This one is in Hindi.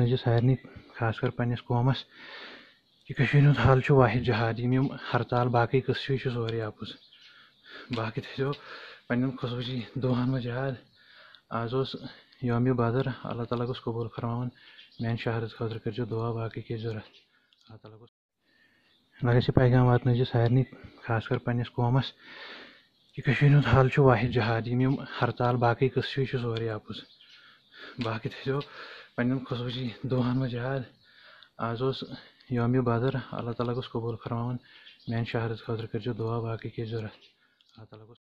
वत सारे खासकर पन्नस कौमस यह हल वाहिद जहाद यम हड़ताल बाकी कस्बे सोरे अपुज बाकी थो पूसी दोहन मज याद आज योम बदर अल्लाह ताला गोस कबूल फरमान मान शहरत खुद कर दुआ बाकी की जरूरत अल्लाह ताला गोस पैगाम वत सारे खासकर पन्नस कौमस यह हल वाहिद जहाद यम हड़ताल बाकी कस्बे सोरे अपुज बाकी थो पूसी दोहन मज याद आज योम बदर अल्लाह ताला गोस कबूल फरमान मान शहरत खुद कर दुआ बाकी की जरूरत अल्लाह ताला।